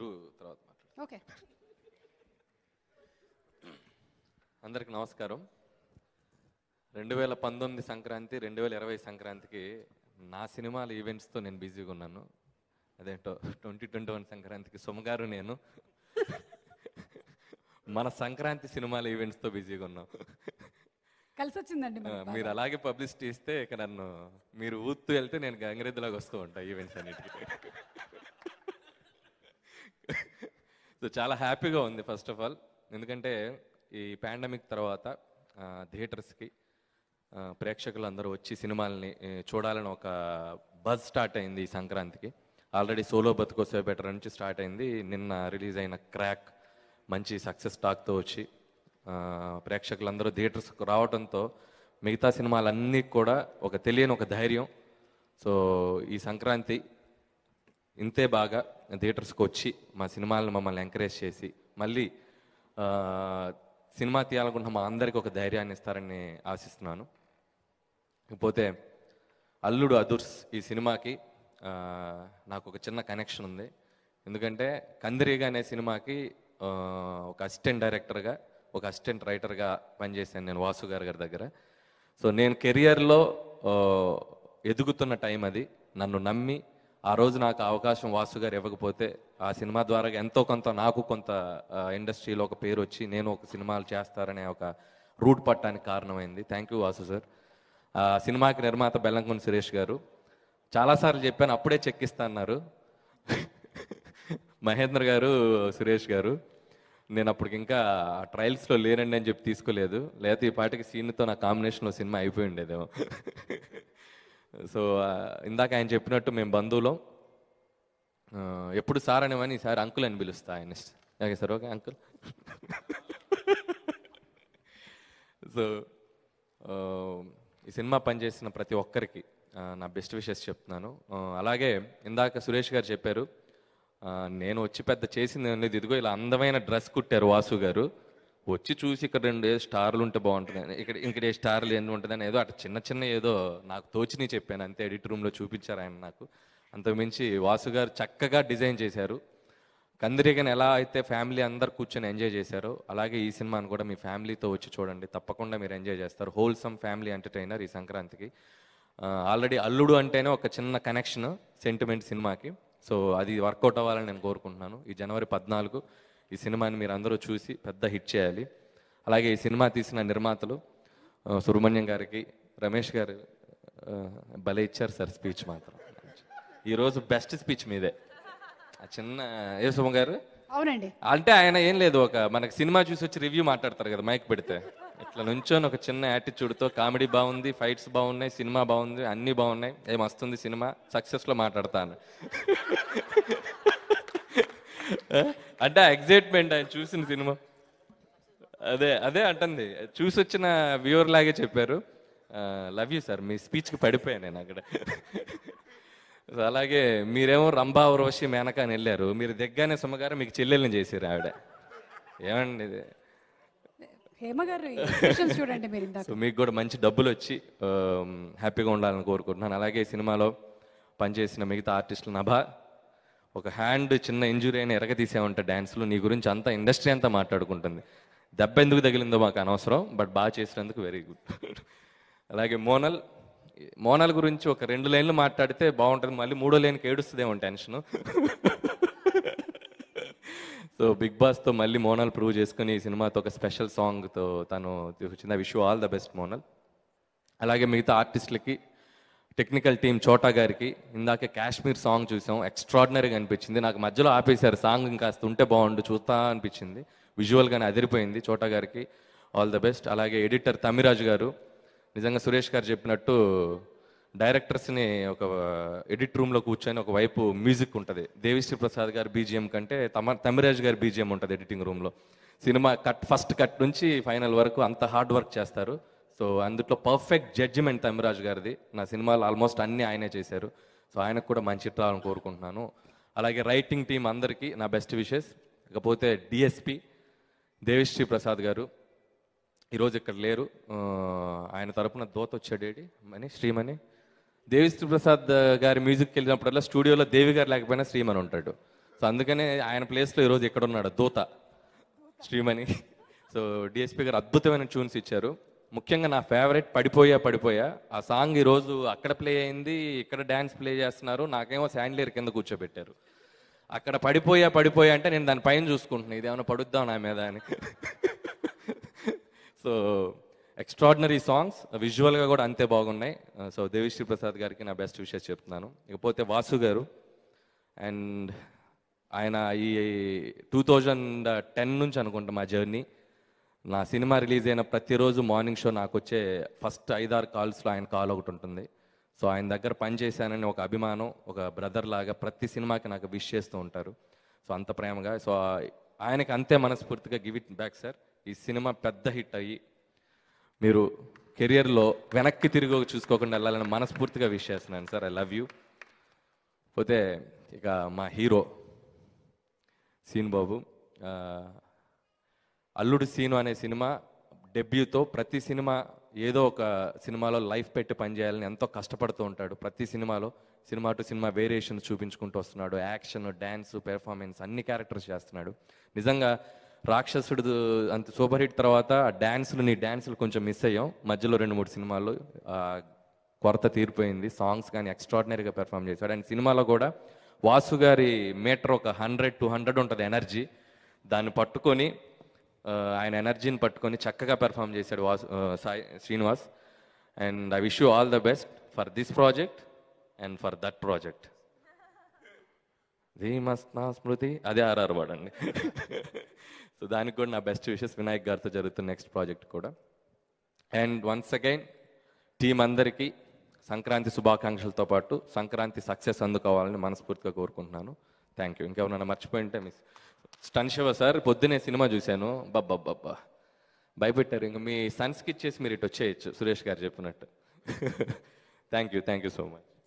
గురు తర్వాత మాట్లాడు. ఓకే, అందరికి నమస్కారం. 2019 సంక్రాంతి 2020 సంక్రాంతికి నా సినిమాల ఈవెంట్స్తో నేను బిజీగా ఉన్నాను. అదేంటో 2021 సంక్రాంతికి సుమగారు నేను మన సంక్రాంతి సినిమాల ఈవెంట్స్తో బిజీగా ఉన్నాం. కలిసి వచ్చిందండి. మీరు అలాగే పబ్లిసిటీ ఇస్తే ఇక నన్ను మీరు ఊత్తు వెళ్తే నేను గంగిరెద్దులాగా వస్తూ ఉంటాను ఈవెంట్స్ అన్నిటికీ. సో చాలా హ్యాపీగా ఉంది ఫస్ట్ ఆఫ్ ఆల్, ఎందుకంటే ఈ పాండమిక్ తర్వాత థియేటర్స్కి ప్రేక్షకులు అందరూ వచ్చి సినిమాలని చూడాలని ఒక బజ్ స్టార్ట్ అయింది ఈ సంక్రాంతికి. ఆల్రెడీ సోలో బతుకోసే బెటర్ నుంచి స్టార్ట్ అయింది. నిన్న రిలీజ్ అయిన క్రాక్ మంచి సక్సెస్ టాక్తో వచ్చి ప్రేక్షకులందరూ థియేటర్స్కి రావడంతో మిగతా సినిమాలన్నీ కూడా ఒక తెలియని ఒక ధైర్యం. సో ఈ సంక్రాంతి ఇంతే బాగా థియేటర్స్కి వచ్చి మా సినిమాలను మమ్మల్ని ఎంకరేజ్ చేసి మళ్ళీ సినిమా తీయాలనుకుంటున్న మా అందరికీ ఒక ధైర్యాన్ని ఇస్తారని ఆశిస్తున్నాను. ఇకపోతే అల్లుడు అదుర్స్ ఈ సినిమాకి నాకు ఒక చిన్న కనెక్షన్ ఉంది. ఎందుకంటే కందిరీగా అనే సినిమాకి ఒక అసిస్టెంట్ డైరెక్టర్గా ఒక అసిస్టెంట్ రైటర్గా పనిచేశాను నేను వాసు గారి దగ్గర. సో నేను కెరియర్లో ఎదుగుతున్న టైం అది. నన్ను నమ్మి ఆ రోజు నాకు అవకాశం వాసు గారు ఇవ్వకపోతే ఆ సినిమా ద్వారా ఎంతో కొంత నాకు కొంత ఇండస్ట్రీలో ఒక పేరు వచ్చి నేను ఒక సినిమాలు చేస్తారనే ఒక రూట్ పట్టడానికి కారణమైంది. Thank you Vasu sir. ఆ సినిమాకి నిర్మాత బెల్లంకొండ సురేష్ గారు. చాలాసార్లు చెప్పాను, అప్పుడే చెక్కిస్తా అన్నారు మహేంద్ర గారు సురేష్ గారు. నేను అప్పటికి ఇంకా ట్రయల్స్లో లేనండి అని చెప్పి తీసుకోలేదు, లేకపోతే ఈ పాటకి సీన్తో నా కాంబినేషన్లో సినిమా అయిపోయి ఉండేదేమో. సో ఇందాక ఆయన చెప్పినట్టు మేము బంధువులం. ఎప్పుడు సార్ అనేవని ఈసారి అంకుల్ అని పిలుస్తా ఆయన. Okay sir, okay uncle. So ఈ సినిమా పనిచేసిన ప్రతి ఒక్కరికి నా బెస్ట్ విషెస్ చెప్తున్నాను. అలాగే ఇందాక సురేష్ గారు చెప్పారు నేను వచ్చి పెద్ద చేసింది లేదు, ఇదిగో ఇలా అందమైన డ్రెస్ కుట్టారు వాసు గారు. వచ్చి చూసి ఇక్కడ రెండు స్టార్లు ఉంటే బాగుంటుంది, ఇక్కడ స్టార్లు ఎన్ని ఉంటుందని ఏదో అటు చిన్న ఏదో నాకు తోచిని చెప్పాను అంతే. ఎడిట్ రూమ్లో చూపించారు ఆయన నాకు. అంతకుమించి వాసు గారు చక్కగా డిజైన్ చేశారు. కందిరీగని ఎలా అయితే ఫ్యామిలీ అందరు కూర్చొని ఎంజాయ్ చేశారో అలాగే ఈ సినిమాను కూడా మీ ఫ్యామిలీతో వచ్చి చూడండి, తప్పకుండా మీరు ఎంజాయ్ చేస్తారు. హోల్సమ్ ఫ్యామిలీ ఎంటర్టైనర్ ఈ సంక్రాంతికి. ఆల్రెడీ అల్లుడు అంటేనే ఒక చిన్న కనెక్షన్ సెంటిమెంట్ సినిమాకి. సో అది వర్కౌట్ అవ్వాలని నేను కోరుకుంటున్నాను. ఈ జనవరి 14 ఈ సినిమాని మీరు అందరూ చూసి పెద్ద హిట్ చేయాలి. అలాగే ఈ సినిమా తీసిన నిర్మాతలు సుబ్రహ్మణ్యం గారికి, రమేష్ గారు భలే ఇచ్చారు సార్ స్పీచ్ మాత్రం. ఈరోజు బెస్ట్ స్పీచ్ మీదే. ఆ చిన్న ఏ సుమ గారు అవునండి అంటే ఆయన ఏం లేదు, ఒక మనకి సినిమా చూసి వచ్చి రివ్యూ మాట్లాడతారు కదా మైక్ పెడితే, ఇట్లా నుంచొని ఒక చిన్న యాటిట్యూడ్తో కామెడీ బాగుంది, ఫైట్స్ బాగున్నాయి, సినిమా బాగుంది, అన్నీ బాగున్నాయి, ఏం వస్తుంది సినిమా సక్సెస్లో మాట్లాడతాను అంటే ఎగ్జైట్మెంట్ ఆయన చూసిన సినిమా. అదే అదే అంటుంది, చూసి వచ్చిన వ్యూవర్ లాగే చెప్పారు. లవ్ యూ సార్, మీ స్పీచ్కి పడిపోయాను నేను అక్కడ. అలాగే మీరేమో రంభా ఉర్వశి మేనక అని వెళ్ళారు, మీరు దగ్గరనే సుమగారు మీకు చెల్లెల్ని చేశారు ఆవిడ. ఏమండి ఇది చూడండి. మీకు కూడా మంచి డబ్బులు వచ్చి హ్యాపీగా ఉండాలని కోరుకుంటున్నాను. అలాగే ఈ సినిమాలో పనిచేసిన మిగతా ఆర్టిస్టులు, నభా ఒక హ్యాండ్ చిన్న ఇంజురీ అయినా ఎరగతీసామంటే డ్యాన్స్లో నీ గురించి అంతా ఇండస్ట్రీ అంతా మాట్లాడుకుంటుంది. దెబ్బ ఎందుకు తగిలిందో మాకు అనవసరం, బట్ బాగా చేసినందుకు వెరీ గుడ్. అలాగే మోనల్ గురించి ఒక 2 లైన్లు మాట్లాడితే బాగుంటుంది, మళ్ళీ 3వ లైన్కి ఏడుస్తుందేమో టెన్షన్. సో బిగ్ బాస్తో మళ్ళీ మోనల్ ప్రూవ్ చేసుకుని ఈ సినిమాతో ఒక స్పెషల్ సాంగ్తో తను వచ్చింది. I wish you all the best Monal. అలాగే మిగతా ఆర్టిస్టులకి, టెక్నికల్ టీం చోటా గారికి, ఇందాకే కాశ్మీర్ సాంగ్ చూసాం, ఎక్స్ట్రాడినరీగా అనిపించింది. నాకు మధ్యలో ఆపేశారు సాంగ్, ఇంకాస్త ఉంటే బాగుండు చూస్తా అనిపించింది. విజువల్గానే అదిరిపోయింది. చోటా గారికి ఆల్ ద బెస్ట్. అలాగే ఎడిటర్ తమిరాజ్ గారు, నిజంగా సురేష్ గారు చెప్పినట్టు డైరెక్టర్స్ని ఒక ఎడిట్ రూమ్లో కూర్చొని ఒకవైపు మ్యూజిక్ ఉంటుంది, దేవిశ్రీ ప్రసాద్ గారు బీజిఎం కంటే తమిరాజ్ గారు బీజిఎం ఉంటుంది ఎడిటింగ్ రూమ్లో. సినిమా ఫస్ట్ కట్ నుంచి ఫైనల్ వరకు అంత హార్డ్ వర్క్ చేస్తారు. సో అందుట్లో పర్ఫెక్ట్ జడ్జిమెంట్ తమిరాజ్ గారిది. నా సినిమాలు ఆల్మోస్ట్ అన్నీ ఆయనే చేశారు. సో ఆయనకు కూడా మంచి హిట్ రావాలని కోరుకుంటున్నాను. అలాగే రైటింగ్ టీం అందరికీ నా బెస్ట్ విషెస్. ఇకపోతే డిఎస్పి దేవిశ్రీ ప్రసాద్ గారు ఈరోజు ఇక్కడ లేరు, ఆయన తరపున దోత వచ్చాడేడి మని శ్రీమణి. దేవిశ్రీ ప్రసాద్ గారి మ్యూజిక్కి వెళ్ళినప్పుడల్లా స్టూడియోలో దేవి గారు లేకపోయినా శ్రీమణి ఉంటాడు. సో అందుకనే ఆయన ప్లేస్లో ఈరోజు ఎక్కడున్నాడు దూత శ్రీమణి. సో డిఎస్పీ గారు అద్భుతమైన ట్యూన్స్ ఇచ్చారు. ముఖ్యంగా నా ఫేవరెట్ పడిపోయా ఆ సాంగ్ ఈరోజు అక్కడ ప్లే అయింది, ఇక్కడ డ్యాన్స్ ప్లే చేస్తున్నారు, నాకేమో శాండ్లేర్ కింద కూర్చోబెట్టారు. అక్కడ పడిపోయా అంటే నేను దాని పైన చూసుకుంటున్నాను, ఇదేమైనా పడుద్దాం నా మీద అని. సో ఎక్స్ట్రాడినరీ సాంగ్స్, విజువల్గా కూడా అంతే బాగున్నాయి. సో దేవిశ్రీ ప్రసాద్ గారికి నా బెస్ట్ విషెస్ చెప్తున్నాను. ఇకపోతే వాసు గారు, అండ్ ఆయన ఈ 2010 నుంచి అనుకుంటా మా జర్నీ. నా సినిమా రిలీజ్ అయిన ప్రతిరోజు మార్నింగ్ షో నాకు వచ్చే ఫస్ట్ 5-6 కాల్స్లో ఆయన కాల్ ఒకటి ఉంటుంది. సో ఆయన దగ్గర పనిచేశానని ఒక అభిమానం, ఒక బ్రదర్ లాగా ప్రతి సినిమాకి నాకు విష్ చేస్తూ ఉంటారు. సో అంత ప్రేమగా, సో ఆయనకి అంతే మనస్ఫూర్తిగా గివ్ ఇట్ బ్యాక్ సార్. ఈ సినిమా పెద్ద హిట్ అయ్యి మీరు కెరియర్లో వెనక్కి తిరిగి చూసుకోకుండా వెళ్ళాలని మనస్ఫూర్తిగా విష్ చేస్తున్నాను సార్, ఐ లవ్ యూ. పోతే ఇక మా హీరో సీను బాబు, అల్లుడు సీను అనే సినిమా డెబ్యూతో ప్రతి సినిమా ఏదో ఒక సినిమాలో లైఫ్ పెట్టి పనిచేయాలని ఎంతో కష్టపడుతూ ఉంటాడు. ప్రతి సినిమాలో సినిమా టు సినిమా వేరియేషన్స్ చూపించుకుంటూ వస్తున్నాడు. యాక్షన్, డ్యాన్స్, పెర్ఫార్మెన్స్ అన్ని క్యారెక్టర్స్ చేస్తున్నాడు. నిజంగా రాక్షసుడు అంత సూపర్ హిట్ తర్వాత నీ డ్యాన్సులు కొంచెం మిస్ అయ్యాం. మధ్యలో 2-3 సినిమాల్లో కొరత తీరిపోయింది. సాంగ్స్ కానీ ఎక్స్ట్రాడినరీగా పెర్ఫామ్ చేశాడు. అండ్ సినిమాలో కూడా వాసు గారి మీటర్ ఒక 100-200 ఉంటుంది ఎనర్జీ. దాన్ని పట్టుకొని ఆయన ఎనర్జీని పట్టుకొని చక్కగా పెర్ఫామ్ చేశాడు Srinivas. And I wish you all the best for this project and for that project. ది మస్త్ నా స్మృతి అదే ఆర్ఆర్ వాడండి. సో దానికి కూడా నా బెస్ట్ విషెస్. వినాయక్ గారితో జరుగుతున్న నెక్స్ట్ ప్రాజెక్ట్ కూడా. అండ్ వన్స్ అగైన్ టీం అందరికీ సంక్రాంతి శుభాకాంక్షలతో పాటు సంక్రాంతి సక్సెస్ అందుకోవాలని మనస్ఫూర్తిగా కోరుకుంటున్నాను. Thank you. ఇంకెవరన్నా మర్చిపోయింటే మిస్ స్టన్ శివ సార్, పొద్దునే సినిమా చూశాను, బబ్బా భయపెట్టారు. ఇంక మీ సన్స్కి ఇచ్చేసి మీరు ఇటు వచ్చేయచ్చు సురేష్ గారు చెప్పినట్టు. Thank you so much.